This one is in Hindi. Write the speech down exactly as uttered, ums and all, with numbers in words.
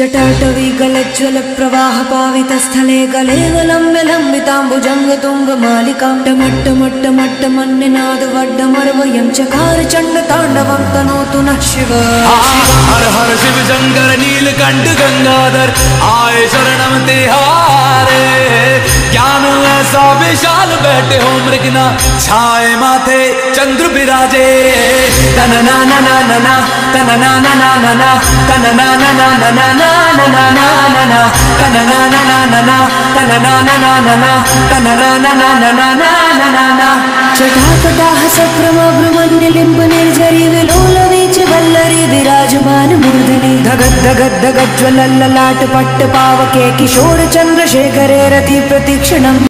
चटाटवी गलज्ज्वल प्रवाह पावित स्थले गलेवलम्ब्य लम्बिताम्बुजंग तुंगमालिकां टमट्ट मट्ट मट्ट मन्निनाद वड्डमर्वयं चकार चंड तांडवं तनोतु नः शिव। हर हर शिव शंकर नीलकंठ गंगाधर आए शरणम तिहारे। ज्ञान ऐसा विशाल बैठे हो मृगना छाए माथे चंद्र विराजे। तन ना ना ना ना ना तन ना ना ना ना ना तन ना ना ना ना ना na na na na na na na na na na na na na na na na na na na na na na na चटापटाह सप्रमा भ्रमण्डलिम्ब निर्झरी विलोलवीच Vallari विराजमान मूर्धनि। धगद धगद धगज्ज्वल ललाट पट्ट पावके किशोर चंद्रशेखरे रति प्रतीक्षणम्।